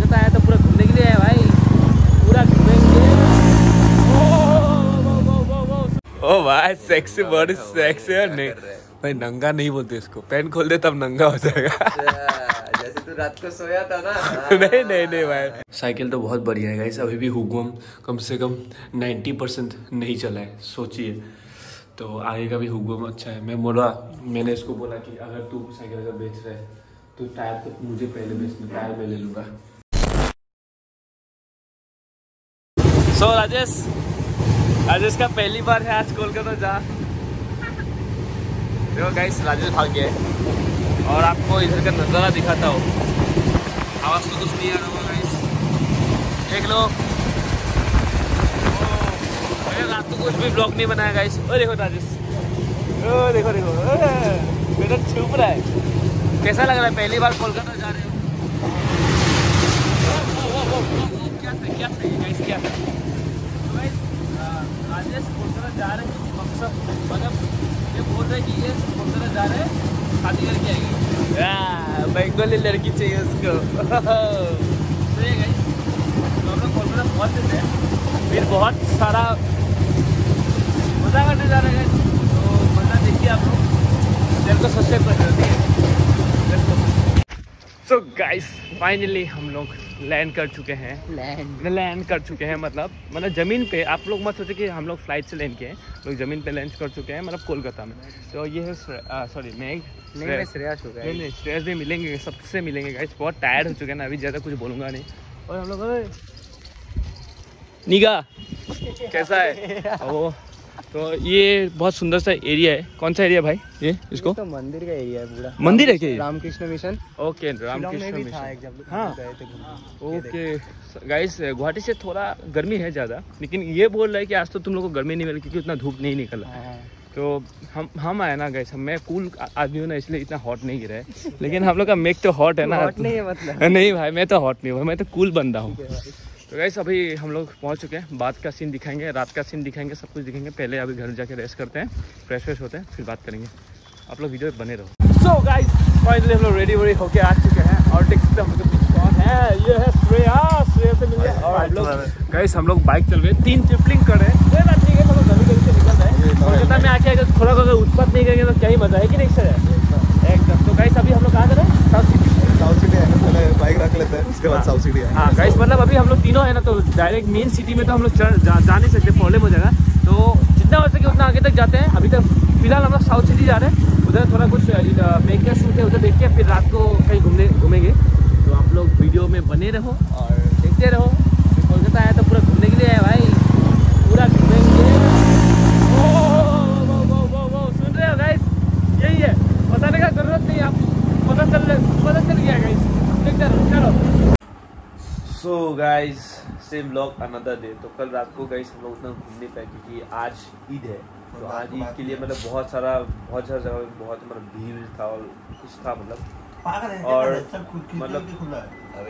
कोलकाता आया तो पूरा घूमने के लिए आया भाई, पूरा घूमेंगे। ओ भाई सेक्सी बॉडी, सेक्सी नहीं भाई, नंगा नहीं बोलते इसको, पैंट खोल दे तब नंगा हो जाएगा। जैसे तू रात को सोया था ना। नहीं नहीं नहीं भाई, साइकिल तो बहुत बढ़िया है गाइस, अभी भी हुगम कम से कम 90% नहीं चला है, सोचिए। तो आगे का भी हुगम अच्छा है। मैंने इसको बोला कि अगर तू साइकिल अगर बेच रहा है तो टायर तो मुझे पहले बेचना, टायर में ले लूँगा। सो राजेश का पहली बार है आज कोलकाता जा। देखो गाइस राजेश भाग गया है और आपको इधर का नज़ारा दिखाता हो। आवाज़ तो कुछ नहीं आ रहा होगा गाइस, देख लो। मैंने रात को कुछ भी ब्लॉग नहीं बनाया गाइस। ओ देखो राजेश, ओ देखो देखो, मेरा छुप रहा है। कैसा लग रहा है पहली बार कोलकाता जा रहे हो? क्या राजेश कोलकाता जा रहे हैं, मतलब बोल रहे कि ये कोलकाता जा रहे हैं, शादी करके आएगी, बंगाली लड़की चाहिए उसको। तो ये गाइस हम लोग कोलकाता पहुँच देते हैं, फिर बहुत सारा मज़ा करने जा रहे हैं। तो मज़ा देखिए आप लोग, चैनल को सब्सक्राइब कर दीजिए। सो गाइस फाइनली हम लोग लैंड कर चुके हैं, लैंड कर चुके हैं मतलब ज़मीन पे। आप लोग मत सोचे कि हम लोग फ्लाइट से लैंड किए हैं, लोग ज़मीन पे लैंड कर चुके हैं मतलब कोलकाता में। तो ये है सॉरी मैं श्रेयस हो गया, नहीं श्रेयस भी मिलेंगे, सबसे मिलेंगे गाइस। बहुत टायर्ड हो चुके हैं ना, अभी ज़्यादा कुछ बोलूँगा नहीं। और हम लोग निगाह कैसा है वो। तो ये बहुत सुंदर सा एरिया है, कौन सा एरिया भाई ये? इसको तो मंदिर का एरिया है पूरा। मंदिर है क्या? Ramakrishna Mission. Okay Ramakrishna Mission, हाँ ओके। गाइस गुवाहाटी से थोड़ा गर्मी है ज़्यादा, लेकिन ये बोल रहा है कि आज तो तुम लोगों को गर्मी नहीं मिली क्योंकि उतना धूप नहीं निकला। तो हम आए ना गाइस, मैं कूल आदमी हूँ ना, इसलिए इतना हॉट नहीं गिरा है। लेकिन हम लोग का मेक तो हॉट है ना। नहीं भाई मैं तो हॉट नहीं हूँ, मैं तो कूल बंदा हूँ। तो गाइस अभी हम लोग पहुंच चुके हैं, बात का सीन दिखाएंगे, रात का सीन दिखाएंगे, सब कुछ दिखाएंगे। पहले अभी घर जाके रेस्ट करते हैं, फ्रेश फ्रेश होते हैं, फिर बात करेंगे। आप लोग वीडियो बने रहो। सो गाइस फाइनली हम लोग रेडी वेडी होके आ चुके हैं और देख सकते हैं हम लोग कौन है। ये है श्रेयस से मिले। और हम लोग गाइस हम लोग बाइक चल रहे हैं, 3 ट्रिपलिंग कर रहे हैं। कोई बात नहीं है, हम लोग कभी कभी से निकल रहे हैं। कोलकाता में आके अगर थोड़ा अगर उत्पात नहीं करेंगे तो क्या ही मज़ा है कि नहीं सर? एकदम। तो गाइस अभी हम लोग कहाँ जा रहे हैं? बाइक रख लेते हैं उसके बाद साउथ सिटी है। हाँ गाइस मतलब अभी हम लोग तीनों है ना, तो डायरेक्ट मेन सिटी में तो हम लोग जा नहीं सकते, प्रॉब्लम हो जाएगा। तो जितना हो सके उतना आगे तक जाते हैं। अभी तक फिलहाल हम लोग साउथ सिटी जा रहे हैं, उधर थोड़ा कुछ मेक का शूट है, उधर देख के फिर रात को कहीं घूमेंगे। तो आप लोग वीडियो में बने रहो और देखते रहो। कोलकाता आया तो पूरा घूमने के लिए आया भाई, पूरा घूमेंगे। सुन रहे हो गाइस, यही है, बताने का जरूरत नहीं, आप पता चल गया guys. So guys same blog another day. तो कल रात को गाइज हम लोग उतना घूम नहीं पाए क्योंकि आज ईद है। तो आज ईद के लिए मतलब बहुत सारा जगह पर बहुत मतलब भीड़ था और कुछ था मतलब, और मतलब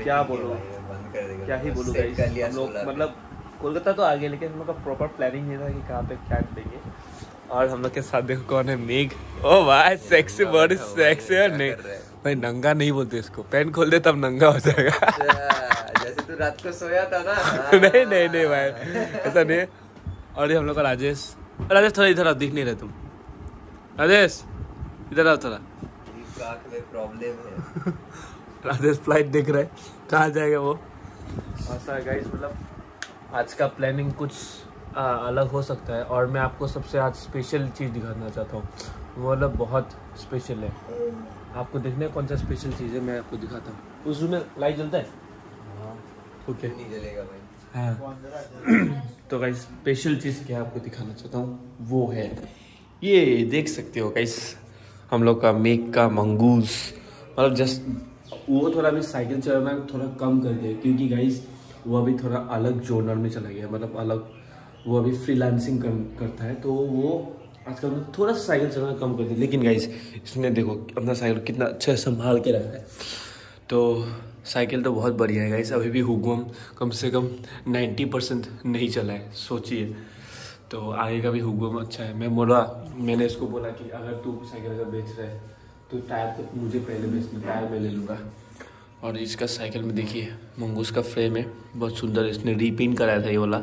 क्या बोलो क्या ही बोलो गाइज। हम लोग मतलब कोलकाता तो आ गए, लेकिन हम लोग का प्रॉपर प्लानिंग नहीं था कि कहाँ पे क्या करेंगे। और हम लोग के साथ देखो कौन है, मेघ। ओ भाई सेक्सी बॉडी, सेक्सी नहीं भाई, नंगा नहीं बोलते इसको, पैंट खोल दे तब नंगा हो जाएगा। जैसे तू रात को सोया था ना। नहीं नहीं नहीं भाई ऐसा नहीं। और ये हम लोग का राजेश थोड़ा इधर आओ, दिख नहीं रहे तुम। राजेश इधर आओ थोड़ा, प्रॉब्लम है। राजेश फ्लाइट देख रहे कहाँ जाएगा वो। ऐसा गाइस मतलब आज का प्लानिंग कुछ अलग हो सकता है। और मैं आपको सबसे आज स्पेशल चीज़ दिखाना चाहता हूँ, वो मतलब बहुत स्पेशल है। आपको देखने कौन सा स्पेशल चीज़ है, मैं आपको दिखाता हूँ। उस रूम में लाइट जलता है? ओके नहीं जलेगा भाई। हाँ तो गाइस स्पेशल चीज़ क्या आपको दिखाना चाहता हूँ वो है ये, देख सकते हो गाइस हम लोग का मेक का मंगूस। मतलब जस्ट वो थोड़ा अभी साइकिल चलाना थोड़ा कम कर दिया क्योंकि गाइस वो अभी थोड़ा अलग जोनर में चला गया, मतलब अलग वो अभी फ्रीलांसिंग करता है। तो वो आजकल थोड़ा सा साइकिल चलाना कम कर दिया, लेकिन गाइस इसने देखो अपना साइकिल कितना अच्छे संभाल के रखा है। तो साइकिल तो बहुत बढ़िया है गाइस, अभी भी हुगम कम से कम 90% नहीं चला है, सोचिए। तो आगे का भी हुगम अच्छा है। मैंने इसको बोला कि अगर तू साइकिल अगर बेच रहा है तो टायर तो मुझे पहले बेचना, टायर में ले लूँगा। और इसका साइकिल में देखिए मंगूस का फ्रेम है, बहुत सुंदर इसने रीपिन कराया था ये वाला,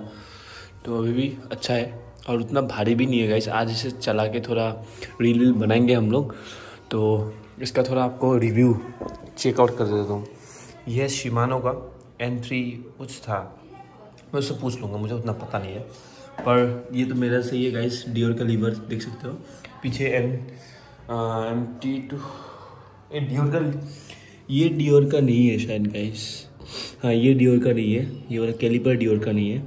तो अभी भी अच्छा है और उतना भारी भी नहीं है गाइस। आज इसे चला के थोड़ा रील वील बनाएंगे हम लोग, तो इसका थोड़ा आपको रिव्यू चेकआउट कर देता हूँ। यह शिमानो का N3 कुछ था, मैं उससे पूछ लूँगा, मुझे उतना पता नहीं है, पर ये तो मेरा सही है गाइस। डियोर का लीवर देख सकते हो पीछे, MT2 डियोर का, ये डियोर का नहीं है शायद गाइस, हाँ ये डियोर का नहीं है, ये वाला कैलिपर डियोर का नहीं है,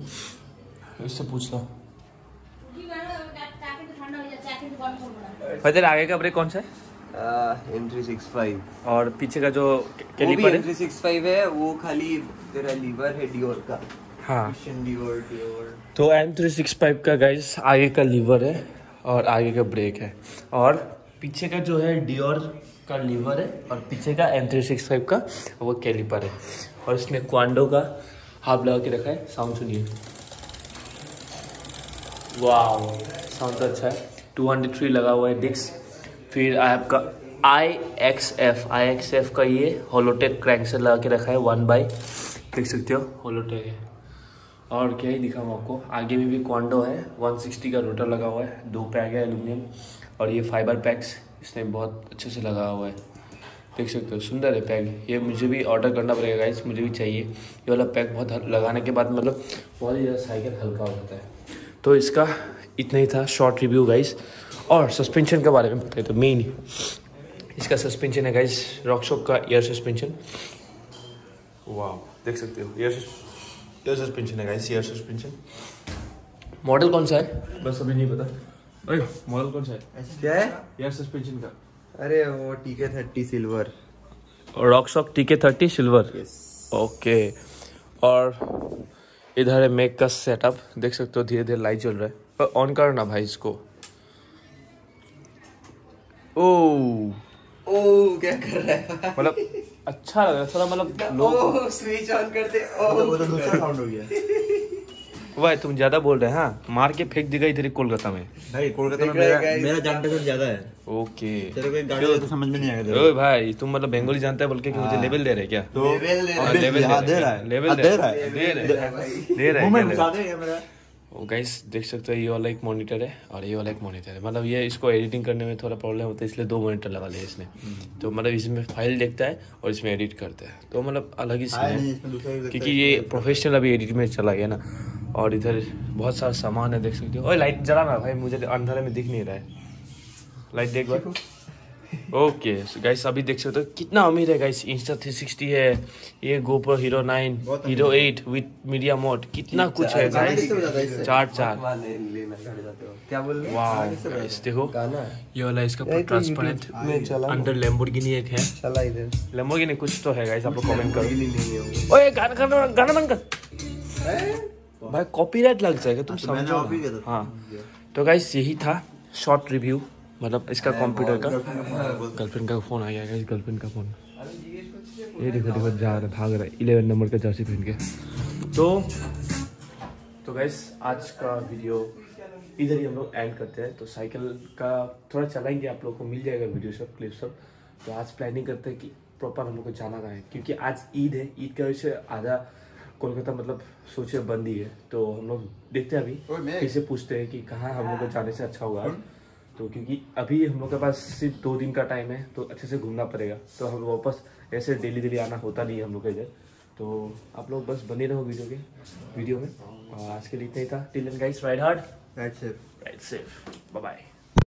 उससे पूछ लो। फजल आगे का ब्रेक कौन सा है? N365 और पीछे का जो कैलिपर है N365 है, वो खाली तेरा लीवर है डियोर का। हाँ डियोर तो N365 का गाइस आगे का लीवर है और आगे का ब्रेक है, और पीछे का जो है डियोर का लीवर है, और पीछे का N365 का वो कैलिपर है, और इसमें क्वांडो का हाफ लगा के रखा है। साउंड सुनिए, वाह साउंड तो अच्छा है। 203 लगा हुआ है डिस्क, फिर आपका IXF का ये होलोटेक क्रैंकसेट लगा के रखा है 1/, देख सकते हो होलोटेक है। और क्या ही दिखाऊँ आपको, आगे में भी क्वांडो है, 160 का रोटर लगा हुआ है, 2 पैक है एल्यूमिनियम, और ये फाइबर पैक्स इसने बहुत अच्छे से लगा हुआ है, देख सकते हो सुंदर है पैक। ये मुझे भी ऑर्डर करना पड़ेगा गाइस, मुझे भी चाहिए ये वाला पैक, बहुत लगाने के बाद मतलब बहुत ही ज़्यादा साइकिल हल्का हो जाता है। तो इसका इतना ही था शॉर्ट रिव्यू गाइस। और सस्पेंशन के बारे में बताए तो मेन इसका सस्पेंशन है गाइस रॉकशॉक्स का एयर सस्पेंशन, वाह देख सकते हो एयर सस्पेंशन है गाइस, एयर सस्पेंशन। मॉडल कौन सा है बस अभी नहीं पता, ओए मॉडल कौन सा है, क्या है एयर सस्पेंशन का? अरे वो TK30 silver, रॉकशॉक्स TK30 silver, okay. और इधर है मैक का सेटअप, देख सकते हो धीरे धीरे लाइट जल रहा है, पर ऑन करो ना भाई इसको। ओह क्या कर रहा है, मतलब अच्छा लग रहा है थोड़ा, मतलब ओह स्विच ऑन कर दे, ओह दूसरा साउंड हो गया। भाई तुम ज्यादा बोल रहे हैं, हाँ मार के फेंक देगा इधर कोलकाता में, भाई कोलकाता में मेरा जानते से ज्यादा है। ओके चलो, तो समझ में नहीं आएगा। ओए भाई तुम मतलब बंगाली जानता है बोल के मुझे लेवल दे रहे क्या? लेवल दे रहा है। गाइस देख सकते हो ये वाला एक मॉनिटर है और ये वाला एक मॉनिटर है, मतलब ये इसको एडिटिंग करने में थोड़ा प्रॉब्लम होता है इसलिए 2 मॉनिटर लगा लिया इसने, तो मतलब इसमें फाइल देखता है और इसमें एडिट करता है, तो मतलब अलग ही सीन है, क्योंकि ये प्रोफेशनल अभी एडिट में चला गया ना। और इधर बहुत सारा सामान है देख सकते हो, लाइट जला ना भाई, मुझे अंधेरे में दिख नहीं रहा है, लाइट देख भाई। ओके गाइस अभी देख सकते हो कितना अमीर है गाइस, Insta360 है, ये GoPro Hero 9, Hero 8 with media mod, कितना कुछ है गाइस। देखो ये वाला इसका ट्रांसपेरेंट अंडर Lamborghini एक है, Lamborghini कुछ तो है गाइस, आप लोग कमेंट करो। ओए गाना बंद कर भाई, कॉपीराइट लग जाएगा तुम समझो। हाँ तो गाइस यही था शॉर्ट रिव्यू, मतलब इसका कंप्यूटर का। गर्लफ्रेंड का फ़ोन आ गया गाइस, गर्लफ्रेंड का फ़ोन, ये देखो देखो जा रहा भाग रहा है 11 नंबर का जर्सी पहन के। तो गाइस आज का वीडियो इधर ही हम लोग एंड करते हैं, तो साइकिल का थोड़ा चलाएंगे, आप लोगों को मिल जाएगा वीडियो सब क्लिप सब। तो आज प्लानिंग करते हैं कि प्रॉपर हम लोग को जाना है, क्योंकि आज ईद है, ईद के वजह से आधा कोलकाता मतलब सोचे बंद ही है, तो हम लोग देखते हैं अभी किसे पूछते हैं कि कहाँ हम लोग को जाने से अच्छा होगा, तो क्योंकि अभी हम लोग के पास सिर्फ 2 दिन का टाइम है, तो अच्छे से घूमना पड़ेगा, तो हम वापस ऐसे डेली आना होता नहीं है हम लोग के इधर। तो आप लोग बस बने रहो वीडियो में, और आज के लिए इतना ही था। Till then guys, ride hard, ride safe, bye bye.